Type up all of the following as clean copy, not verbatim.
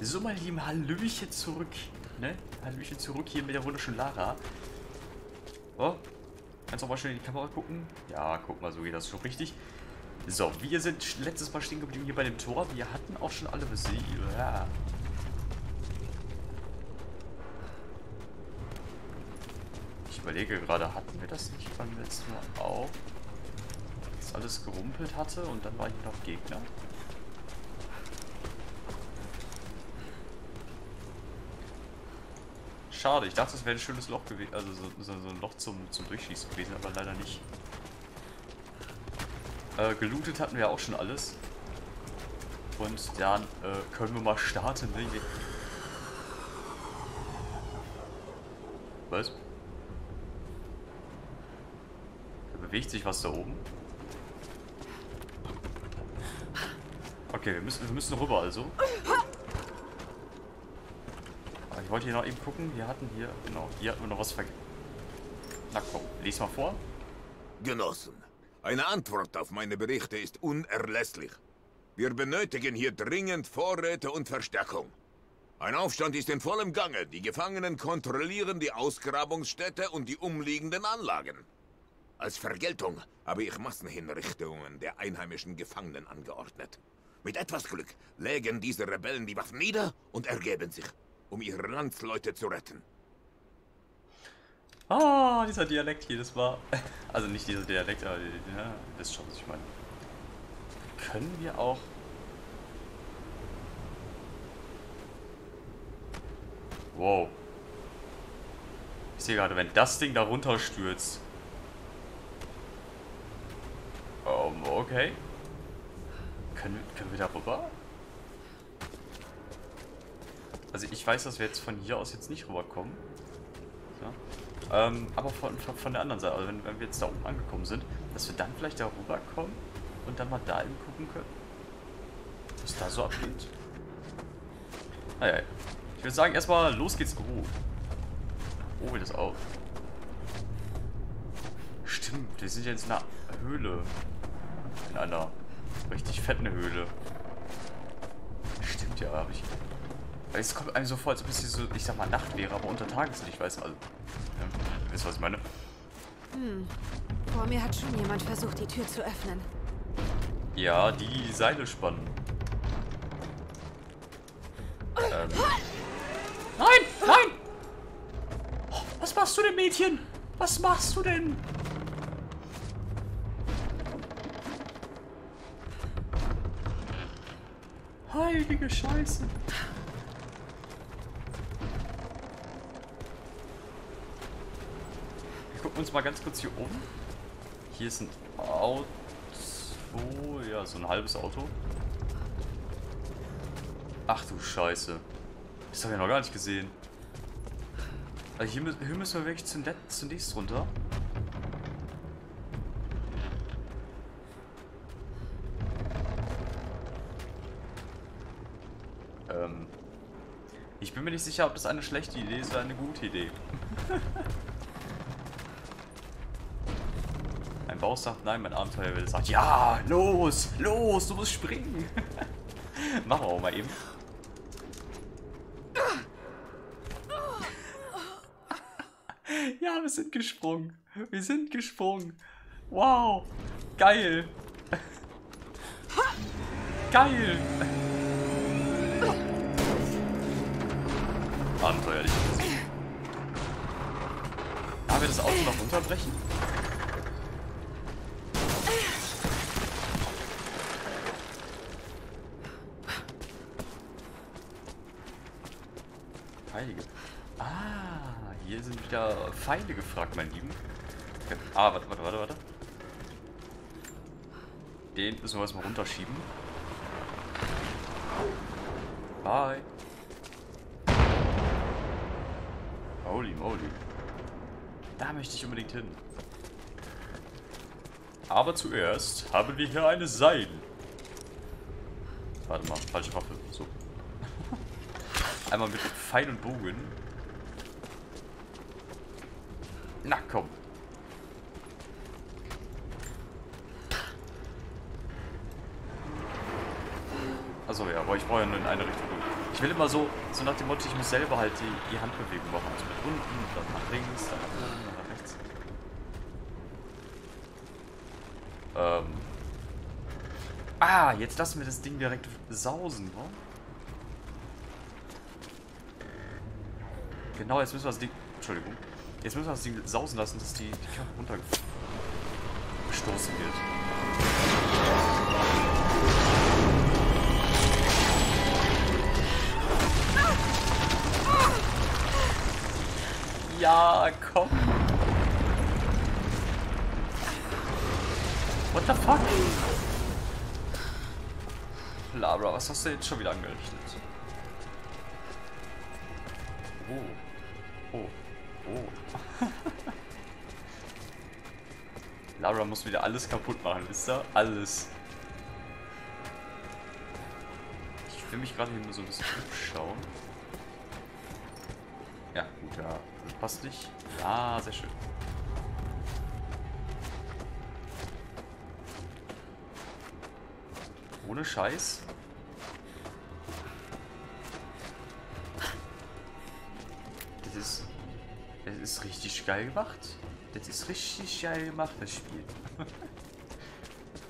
So, meine Lieben, Hallöchen zurück. Ne? Hallöchen zurück hier mit der wunderschönen Lara. Oh. Kannst du auch mal schön in die Kamera gucken? Ja, guck mal, so geht das schon richtig. So, wir sind letztes Mal stehen geblieben hier bei dem Tor. Wir hatten auch schon alle besiegt. Ja. Ich überlege gerade, hatten wir das nicht beim letzten Mal auch? Dass alles gerumpelt hatte und dann war hier noch Gegner. Schade, ich dachte, es wäre ein schönes Loch gewesen, also so ein Loch zum Durchschießen gewesen, aber leider nicht. Gelootet hatten wir auch schon alles. Und dann können wir mal starten. Ne? Was? Da bewegt sich was da oben. Okay, wir müssen rüber also. Ich wollte hier noch eben gucken, wir hatten hier, genau, hier hatten wir noch was vergessen. Na komm, lies mal vor. Genossen, eine Antwort auf meine Berichte ist unerlässlich. Wir benötigen hier dringend Vorräte und Verstärkung. Ein Aufstand ist in vollem Gange. Die Gefangenen kontrollieren die Ausgrabungsstätte und die umliegenden Anlagen. Als Vergeltung habe ich Massenhinrichtungen der einheimischen Gefangenen angeordnet. Mit etwas Glück legen diese Rebellen die Waffen nieder und ergeben sich, um ihre Landsleute zu retten. Ah, dieser Dialekt jedes Mal. Also nicht dieser Dialekt, aber ja, das ist schon, was ich meine. Können wir auch... Wow. Ich sehe gerade, wenn das Ding da runterstürzt. Okay. Können wir da rüber? Also ich weiß, dass wir jetzt von hier aus jetzt nicht rüberkommen. So. Aber von der anderen Seite, also wenn wir jetzt da oben angekommen sind, dass wir dann vielleicht da rüberkommen und dann mal da eben gucken können, was da so abgeht. Naja, ich würde sagen, erstmal los geht's. Oh, wie das auf. Stimmt, wir sind ja jetzt in einer Höhle. In einer richtig fetten Höhle. Stimmt, ja, habe ich... Es kommt einem so vor, als ob es hier so, ich sag mal, Nacht wäre, aber unter Tageslicht, weißt du, also, ja, wisst ihr, was ich meine? Hm, vor mir hat schon jemand versucht, die Tür zu öffnen. Ja, die Seile spannen. Nein, nein! Oh, was machst du denn, Mädchen? Was machst du denn? Heilige Scheiße. Uns mal ganz kurz hier oben. Hier ist ein Auto. Ja, so ein halbes Auto. Ach du Scheiße. Das habe ich noch gar nicht gesehen. Also hier müssen wir wirklich zunächst runter. Ich bin mir nicht sicher, ob das eine schlechte Idee ist oder eine gute Idee. Mein Bauch sagt nein, mein Abenteuerwille sagt ja, los, los, du musst springen. Machen wir auch mal eben. Ja, wir sind gesprungen. Wir sind gesprungen. Wow, geil. Geil. Abenteuerlich. Haben wir das Auto noch unterbrechen? Ah, hier sind wieder Feinde gefragt, mein Lieben. Ah, warte. Den müssen wir erstmal runterschieben. Bye. Holy moly. Da möchte ich unbedingt hin. Aber zuerst haben wir hier eine Seil. Warte mal, falsche Waffe. So. Einmal mit Pfeil und Bogen. Na komm. Achso, ja, aber ich brauche ja nur in eine Richtung. Ich will immer so nach dem Motto, ich muss selber halt die Handbewegung machen. Also mit unten, dann nach links, dann nach unten, dann nach rechts. Ah, jetzt lassen wir das Ding direkt sausen, ne? Genau, jetzt müssen wir das Ding... Entschuldigung. Jetzt müssen wir das Ding sausen lassen, dass die Kappe runtergestoßen wird. Ja, komm. What the fuck? Lara, was hast du jetzt schon wieder angerichtet? Oh. Oh. Oh. Lara muss wieder alles kaputt machen, wisst ihr? Alles. Ich will mich gerade hier nur so ein bisschen umschauen. Ja, gut, ja. Das passt nicht. Ah, sehr schön. Ohne Scheiß. Das ist richtig geil gemacht. Das ist richtig geil gemacht, das Spiel.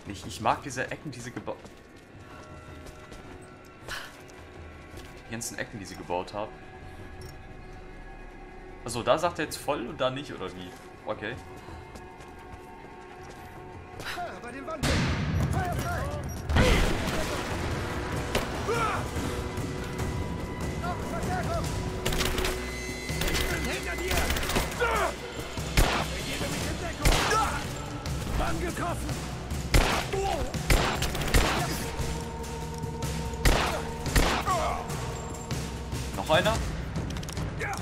Ich mag diese Ecken, die ganzen Ecken, die sie gebaut haben. Achso, da sagt er jetzt voll und da nicht, oder wie? Okay. Bei den Wand. Feuer frei. Noch Verstärkung. Ich bin hinter dir. Ich gebe mich in Deckung. Angegriffen. Noch einer? Ja.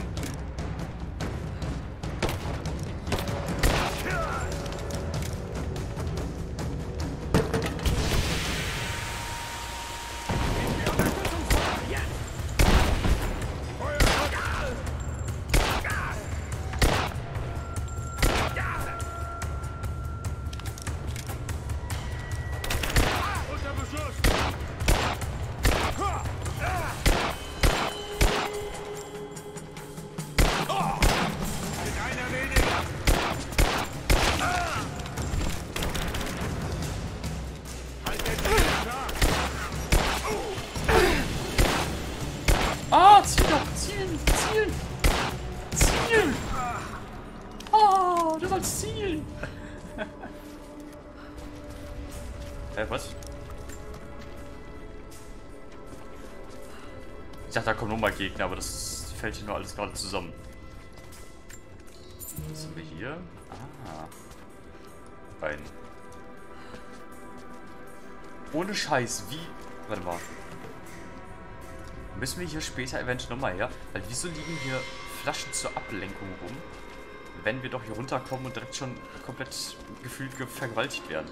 Ich dachte, da kommen nochmal Gegner, aber das fällt hier nur alles gerade zusammen. Was sind wir hier? Ah. Bein. Ohne Scheiß, wie... Warte mal. Müssen wir hier später eventuell nochmal her? Weil wieso liegen hier Flaschen zur Ablenkung rum? Wenn wir doch hier runterkommen und direkt schon komplett gefühlt vergewaltigt werden.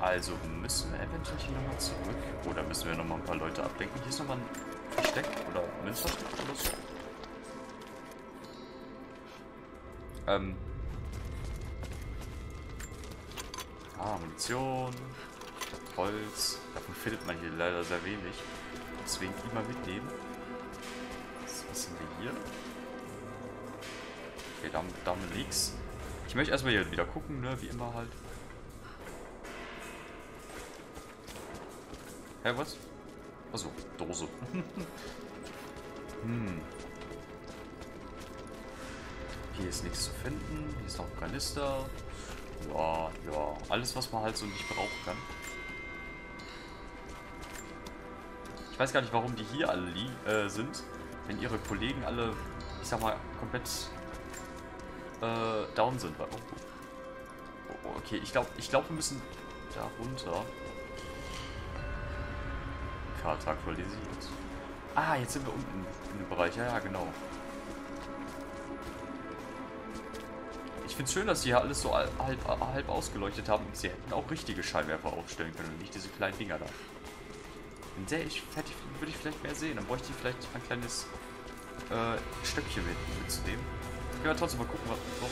Also müssen wir eventuell hier nochmal zurück. Oder müssen wir nochmal ein paar Leute ablenken? Hier ist nochmal ein... Versteck oder Münzversteck oder so. Munition, Holz. Davon findet man hier leider sehr wenig. Deswegen immer mitnehmen. Was sind wir hier? Okay, da haben wir nichts. Ich möchte erstmal hier wieder gucken, ne? Wie immer halt. Hä, was? Achso, Dose. Hier ist nichts zu finden. Hier ist noch ein Kanister. Ja, ja. Alles, was man halt so nicht brauchen kann. Ich weiß gar nicht, warum die hier alle sind. Wenn ihre Kollegen alle, ich sag mal, komplett down sind. Warum? Oh, okay, ich glaube, wir müssen da runter. Ah, jetzt sind wir unten in dem Bereich. Ja, ja, genau. Ich finde es schön, dass sie hier alles so halb ausgeleuchtet haben. Sie hätten auch richtige Scheinwerfer aufstellen können und nicht diese kleinen Dinger da. Wenn der würde ich vielleicht mehr sehen. Dann bräuchte ich vielleicht ein kleines Stöckchen mitzunehmen. Können wir trotzdem mal gucken, was... Oh.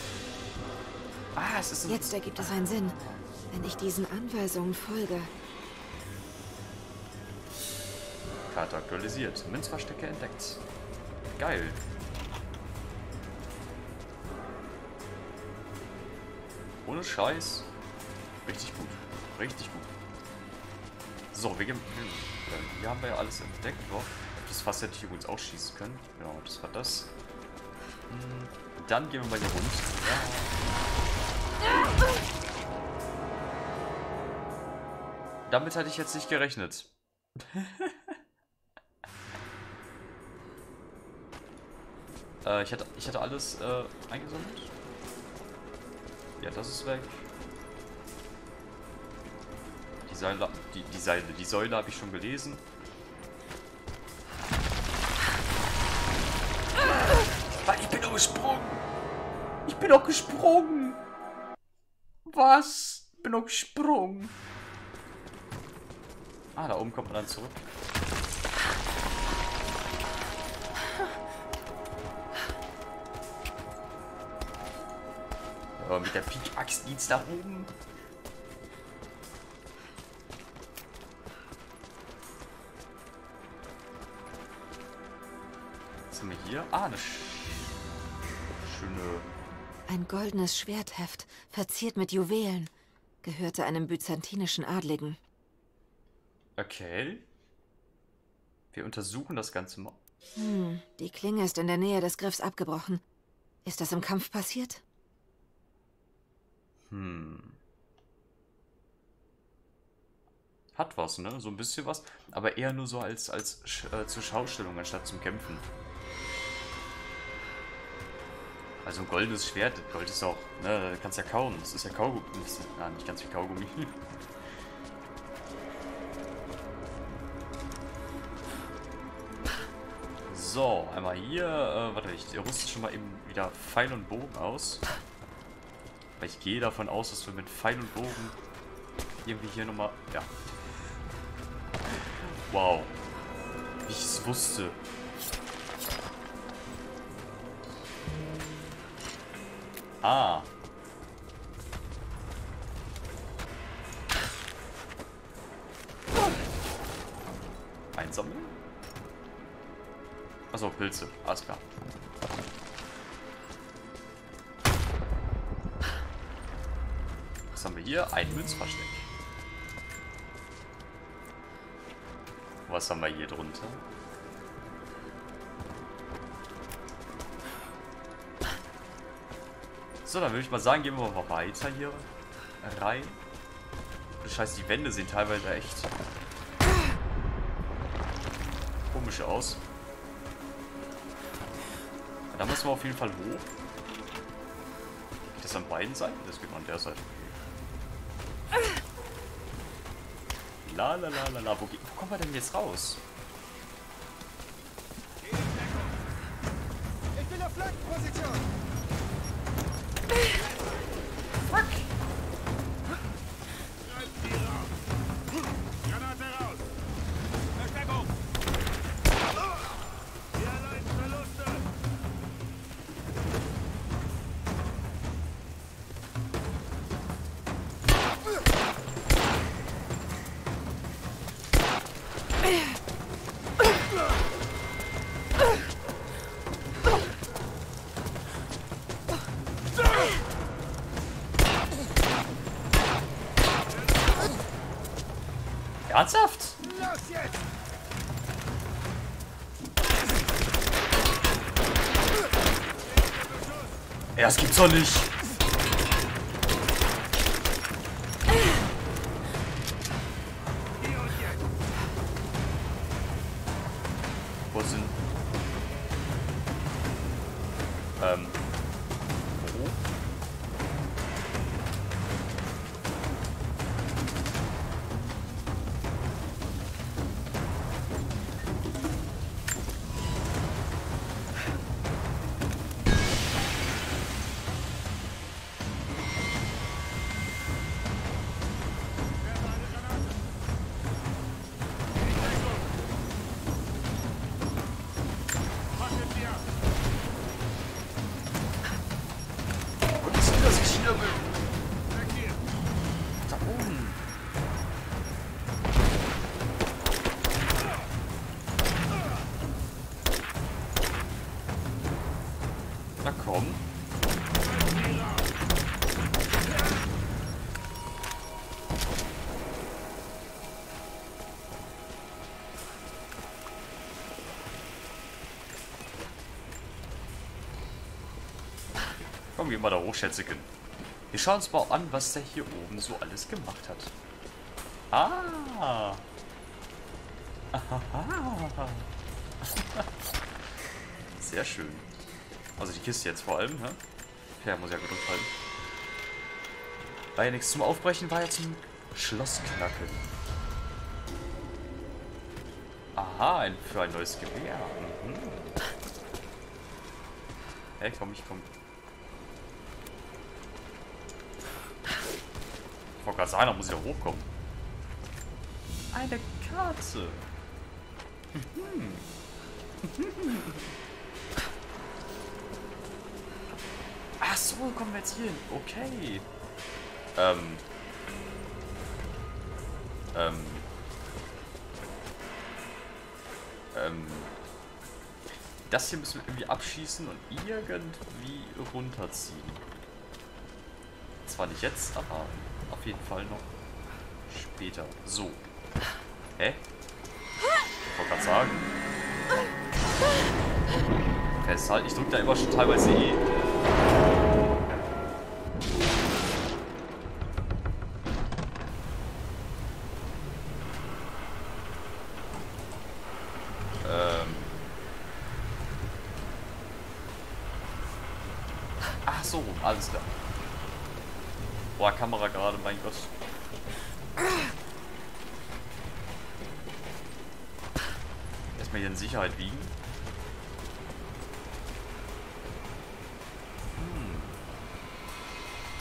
Ah, es ist ein... Jetzt ergibt es einen Sinn, wenn ich diesen Anweisungen folge. Karte aktualisiert. Münzverstecke entdeckt. Geil. Ohne Scheiß. Richtig gut. Richtig gut. So, wir gehen... Hier haben wir ja alles entdeckt. Wow. Das Fass hätte ich übrigens auch schießen können. Genau, das war das. Dann gehen wir mal hier runter. Ja. Damit hatte ich jetzt nicht gerechnet. Ich hatte alles eingesammelt. Ja, das ist weg. Die Säule habe ich schon gelesen. Ich bin doch gesprungen. Ich bin doch gesprungen. Was? Ich bin doch gesprungen. Ah, da oben kommt man dann zurück. Aber mit der Pickaxe geht's da oben. Was haben wir hier? Ah, eine schöne... Ein goldenes Schwertheft, verziert mit Juwelen, gehörte einem byzantinischen Adligen. Okay. Wir untersuchen das Ganze mal. Die Klinge ist in der Nähe des Griffs abgebrochen. Ist das im Kampf passiert? Hat was, ne? So ein bisschen was. Aber eher nur so als zur Schaustellung, anstatt zum Kämpfen. Also ein goldenes Schwert. Gold ist auch... Ne, kannst ja kauen. Das ist ja Kaugummi. Ah, nicht ganz wie Kaugummi. So, einmal hier, warte, ich rüste schon mal eben wieder Pfeil und Bogen aus. Weil ich gehe davon aus, dass wir mit Pfeil und Bogen irgendwie hier nochmal, ja. Wow. Wie ich es wusste. Ah. Einsammeln? Achso, Pilze. Alles klar. Was haben wir hier? Ein Münzversteck. Was haben wir hier drunter? So, dann würde ich mal sagen, gehen wir mal weiter hier rein. Scheiße, die Wände sehen teilweise echt komisch aus. Da müssen wir auf jeden Fall hoch. Geht das an beiden Seiten? Das geht an der Seite. La la la la la. Wo kommen wir denn jetzt raus? Ich bin auf Flankenposition. Fuck! Granate raus! Versteckung! Ernsthaft? Los jetzt! Ja, das gibt's doch nicht! Wo sind... bekommen. Komm, gehen wir da hoch, Schätzchen. Wir schauen uns mal an, was der hier oben so alles gemacht hat. Ah! Aha. Sehr schön. Also die Kiste jetzt vor allem, ne? Ja, muss ja gedrückt halten. War ja nichts zum Aufbrechen, war ja zum Schlossknacken. Aha, für ein neues Gewehr. Mhm. Hey, komm, ich komm. Ich wollte gerade sagen, da muss ich ja hochkommen. Eine Karte. Ach so, kommen wir jetzt hier hin. Okay. Das hier müssen wir irgendwie abschießen und irgendwie runterziehen. Zwar nicht jetzt, aber auf jeden Fall noch später. So. Hä? Ich wollte gerade sagen. Festhalten. Ich drücke da immer schon teilweise E. Ach so, alles klar. Boah, Kamera gerade, mein Gott. Erstmal hier in Sicherheit wiegen.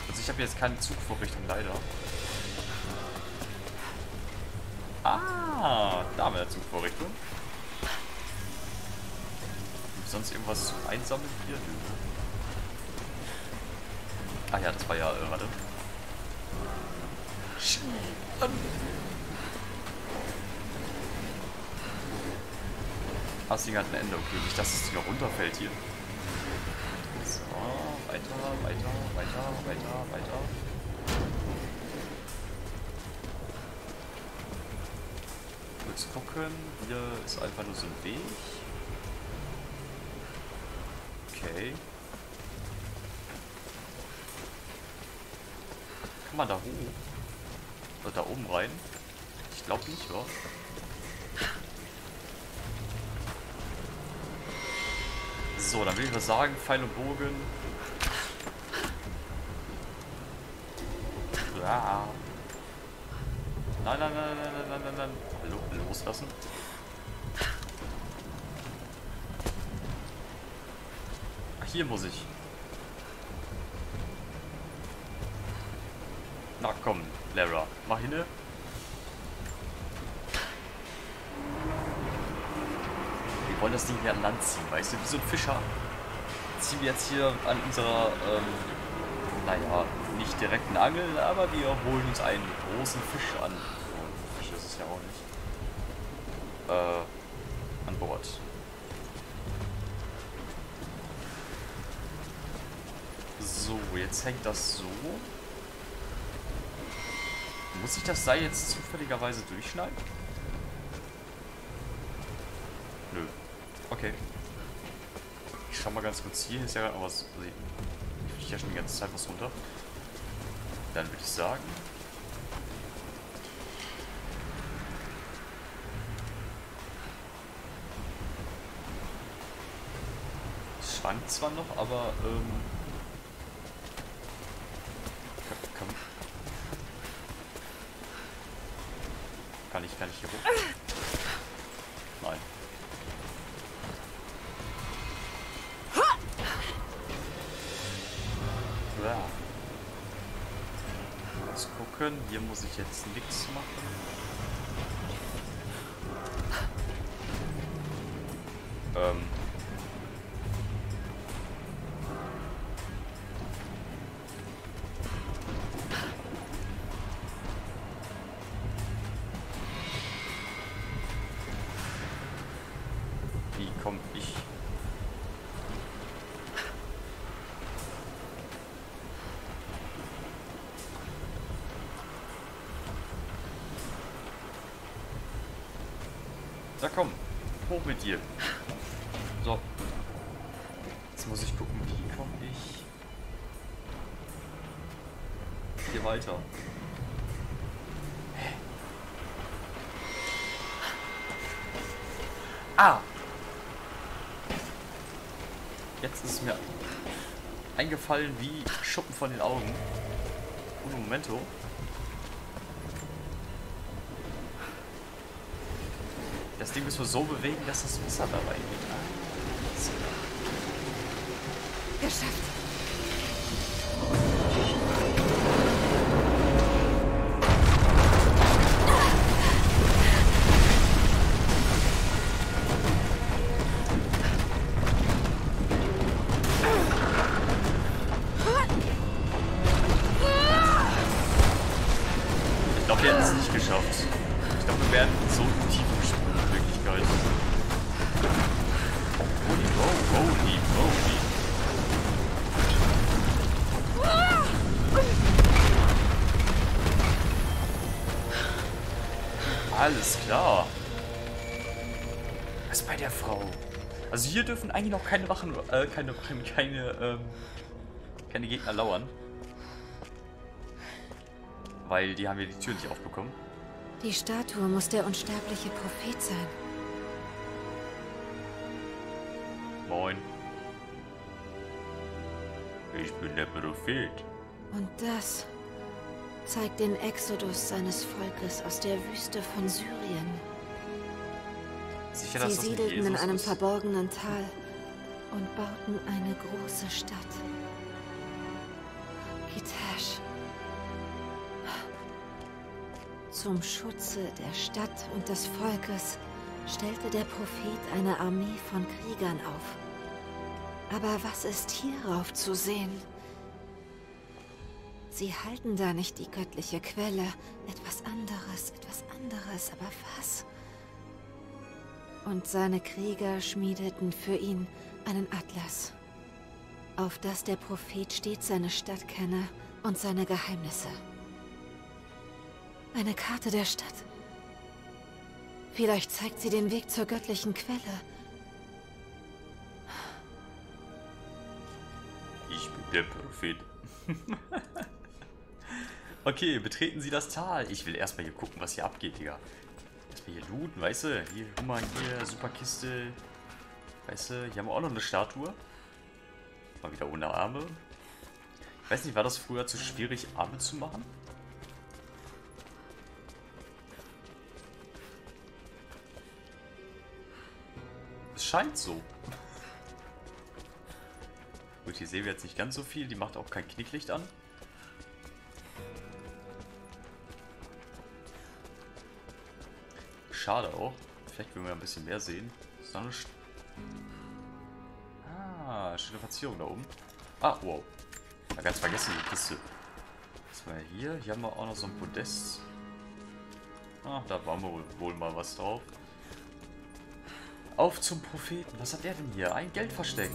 Also ich habe jetzt keine Zugvorrichtung, leider. Ah, da haben wir eine Zugvorrichtung. Gibt es sonst irgendwas zum Einsammeln hier? Ach ja, das war ja, warte. Das Ding hat ein Ende, okay. Nicht, dass das Ding noch runterfällt hier. So, weiter. Kurz gucken. Hier ist einfach nur so ein Weg. Okay. Kann man da hoch? Oder da oben rein? Ich glaube nicht, oder? So, dann will ich mal sagen, Pfeil und Bogen. Ja. Nein. Hallo, loslassen. Ach, hier muss ich. Na komm, Lara, mach hin. Wir wollen das Ding hier an Land ziehen, weißt du, wie so ein Fischer. Ziehen wir jetzt hier an unserer, naja, nicht direkten Angel, aber wir holen uns einen großen Fisch an. Oh, Fisch ist es ja auch nicht. An Bord. So, jetzt hängt das so. Muss ich das Seil jetzt zufälligerweise durchschneiden? Nö. Okay. Ich schau mal ganz kurz hier. Ist ja aber was. Also ich fliege ja schon die ganze Zeit was runter. Dann würde ich sagen. Es schwankt zwar noch, aber Kann ich hier hoch? Nein. Ja. Mal gucken. Hier muss ich jetzt nichts machen. Na komm, hoch mit dir. So. Jetzt muss ich gucken, wie komme ich hier weiter. Hä? Ah! Jetzt ist es mir eingefallen wie Schuppen von den Augen. Uno momento. Das Ding müssen wir so bewegen, dass das Wasser da reingeht. Geschafft. Ich glaube, wir hätten es nicht geschafft. Ich glaube, wir werden so tief gesprungen. Holy moly, holy. Alles klar. Was bei der Frau? Also hier dürfen eigentlich noch keine Wachen, keine Gegner lauern. Weil die haben ja die Tür nicht aufbekommen. Die Statue muss der unsterbliche Prophet sein. Moin. Ich bin der Prophet. Und das zeigt den Exodus seines Volkes aus der Wüste von Syrien. Sicher, dass das nicht Jesus ist? Sie siedelten in einem verborgenen Tal und bauten eine große Stadt. Kitesch. Zum Schutze der Stadt und des Volkes stellte der Prophet eine Armee von Kriegern auf. Aber was ist hierauf zu sehen? Sie halten da nicht die göttliche Quelle. Etwas anderes, aber was? Und seine Krieger schmiedeten für ihn einen Atlas, auf das der Prophet stets seine Stadt kenne und seine Geheimnisse. Eine Karte der Stadt. Vielleicht zeigt sie den Weg zur göttlichen Quelle. Ich bin der Prophet. Okay, betreten Sie das Tal. Ich will erstmal hier gucken, was hier abgeht, Digga. Erstmal hier looten, weißt du? Hier, guck mal, hier, super Kiste. Weißt du, hier haben wir auch noch eine Statue. Mal wieder ohne Arme. Ich weiß nicht, war das früher zu schwierig, Arme zu machen? Scheint so. Gut, hier sehen wir jetzt nicht ganz so viel. Die macht auch kein Knicklicht an. Schade auch. Vielleicht können wir ein bisschen mehr sehen. Ist noch eine schöne Verzierung da oben. Ah, wow. Ich habe ganz vergessen die Kiste. Was war hier? Hier haben wir auch noch so ein Podest. Ah, da waren wir wohl mal was drauf. Auf zum Propheten. Was hat der denn hier? Ein Geldversteck.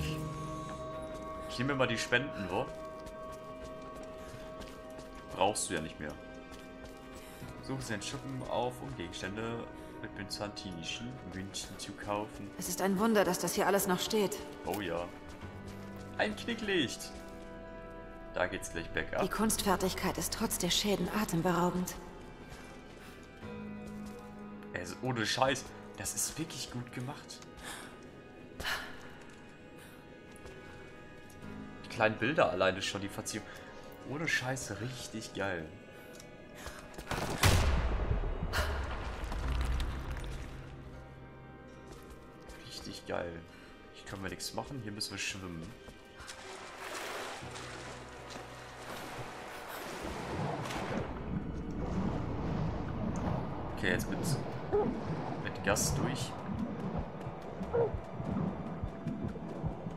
Ich nehme mal die Spenden, wo? Brauchst du ja nicht mehr. Suchen Sie einen Schuppen auf, um Gegenstände mit byzantinischen Münzen zu kaufen. Es ist ein Wunder, dass das hier alles noch steht. Oh ja. Ein Knicklicht. Da geht's gleich bergab. Die Kunstfertigkeit ist trotz der Schäden atemberaubend. Also ohne Scheiß. Das ist wirklich gut gemacht. Die kleinen Bilder alleine schon, die Verzierung. Ohne Scheiße, richtig geil. Richtig geil. Hier können wir nichts machen, hier müssen wir schwimmen. Okay, jetzt bin's. Gas durch.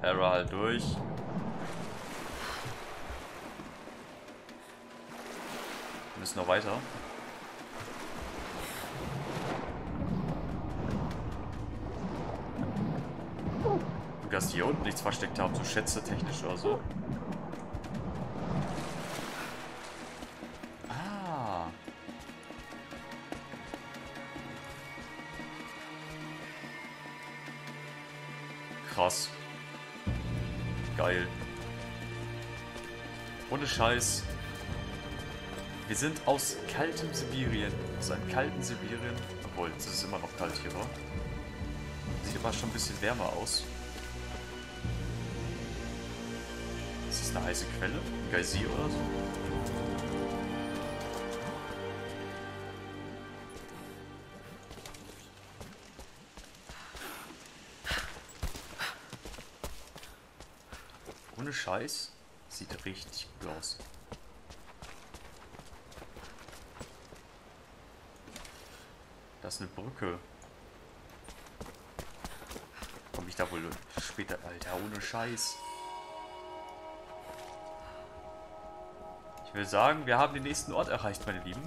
Herald durch. Wir müssen noch weiter. Du kannst hier unten nichts versteckt haben, so schätze technisch oder so. Krass. Geil. Ohne Scheiß. Wir sind aus kaltem Sibirien. Aus einem kalten Sibirien. Obwohl, es ist immer noch kalt hier, wa? Sieht aber schon ein bisschen wärmer aus. Ist das eine heiße Quelle? Ein Geysir oder so? Ohne Scheiß. Sieht richtig gut aus. Das ist eine Brücke. Komm ich da wohl später... Alter, ohne Scheiß. Ich will sagen, wir haben den nächsten Ort erreicht, meine Lieben.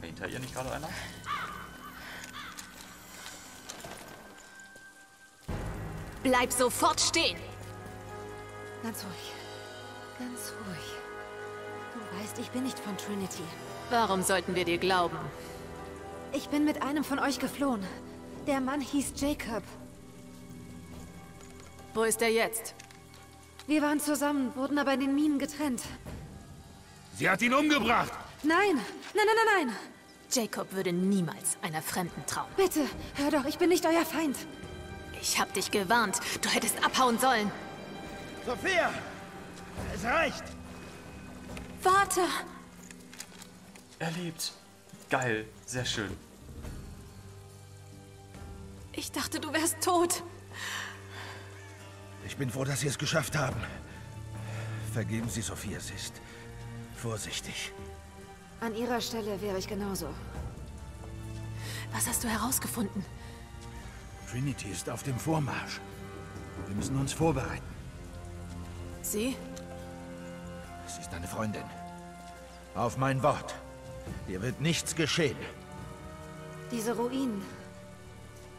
Hinter ihr nicht gerade einer? Bleib sofort stehen! Ganz ruhig. Ganz ruhig. Du weißt, ich bin nicht von Trinity. Warum sollten wir dir glauben? Ich bin mit einem von euch geflohen. Der Mann hieß Jacob. Wo ist er jetzt? Wir waren zusammen, wurden aber in den Minen getrennt. Sie hat ihn umgebracht! Nein! Nein, nein, nein, nein! Jacob würde niemals einer Fremden trauen. Bitte, hör doch, ich bin nicht euer Feind. Ich hab dich gewarnt. Du hättest abhauen sollen. Sophia! Es reicht! Warte! Er lebt. Geil. Sehr schön. Ich dachte, du wärst tot. Ich bin froh, dass Sie es geschafft haben. Vergeben Sie Sophia, sie ist vorsichtig. An ihrer Stelle wäre ich genauso. Was hast du herausgefunden? Trinity ist auf dem Vormarsch. Wir müssen uns vorbereiten. Sie? Es ist eine Freundin. Auf mein Wort. Dir wird nichts geschehen. Diese Ruinen.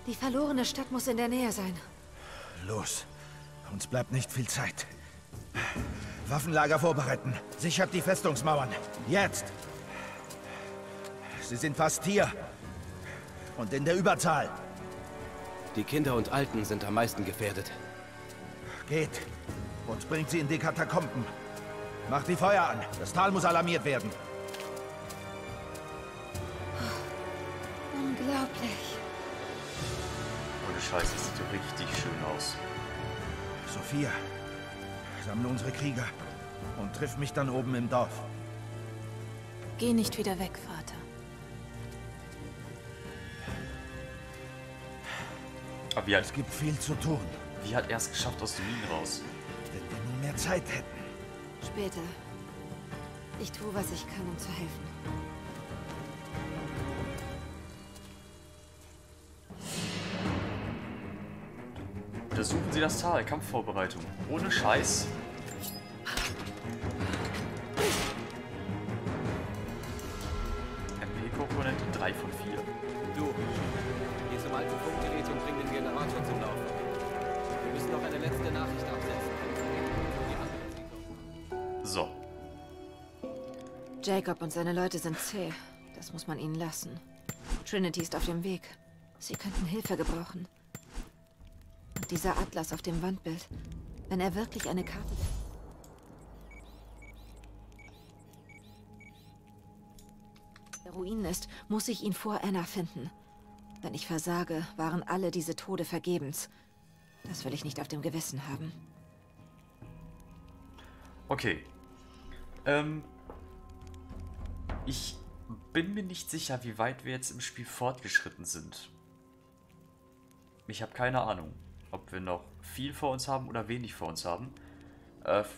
Die verlorene Stadt muss in der Nähe sein. Los. Uns bleibt nicht viel Zeit. Waffenlager vorbereiten. Sichert die Festungsmauern. Jetzt! Sie sind fast hier. Und in der Überzahl. Die Kinder und Alten sind am meisten gefährdet. Geht. Und bringt sie in die Katakomben. Macht die Feuer an. Das Tal muss alarmiert werden. Oh, unglaublich. Ohne Scheiße, das sieht richtig schön aus. Sophia, sammle unsere Krieger und triff mich dann oben im Dorf. Geh nicht wieder weg, Vater. Aber ja, es gibt viel zu tun. Wie hat er es geschafft aus den Minen raus? Wenn wir nur mehr Zeit hätten. Später. Ich tue, was ich kann, um zu helfen. Untersuchen Sie das Tal. Kampfvorbereitung. Ohne Scheiß. MP-Komponente 3 von 4. Du, geh zum alten Funkgerät und bring den Generator zum Laufen. Wir müssen noch eine letzte Nachricht absetzen. So. Jacob und seine Leute sind zäh. Das muss man ihnen lassen. Trinity ist auf dem Weg. Sie könnten Hilfe gebrauchen. Und dieser Atlas auf dem Wandbild. Wenn er wirklich eine Karte... ...der Ruinen ist, muss ich ihn vor Anna finden. Wenn ich versage, waren alle diese Tode vergebens. Das will ich nicht auf dem Gewissen haben. Okay. Ich bin mir nicht sicher, wie weit wir jetzt im Spiel fortgeschritten sind. Ich habe keine Ahnung, ob wir noch viel vor uns haben oder wenig vor uns haben.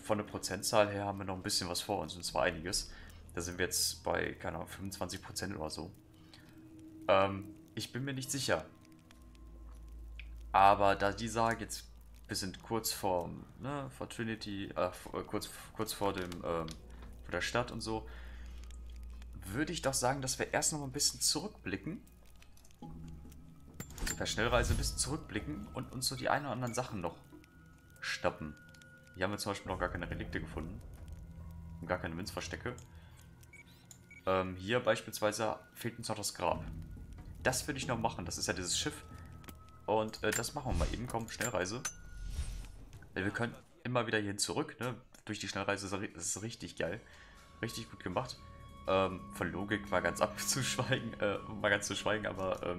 Von der Prozentzahl her haben wir noch ein bisschen was vor uns, und zwar einiges. Da sind wir jetzt bei, keine Ahnung, 25% oder so. Ich bin mir nicht sicher. Aber da die Sage jetzt... Wir sind kurz vor, ne, vor Trinity, kurz vor dem, vor der Stadt und so. Würde ich doch sagen, dass wir erst noch mal ein bisschen zurückblicken per Schnellreise ein bisschen zurückblicken und uns so die ein oder anderen Sachen noch schnappen. Hier haben wir zum Beispiel noch gar keine Relikte gefunden. Und gar keine Münzverstecke. Hier beispielsweise fehlt uns noch das Grab. Das würde ich noch machen. Das ist ja dieses Schiff. Und das machen wir mal eben. Komm, Schnellreise. Wir können immer wieder hierhin zurück, ne? Durch die Schnellreise ist richtig geil. Richtig gut gemacht. Von Logik mal ganz abzuschweigen, aber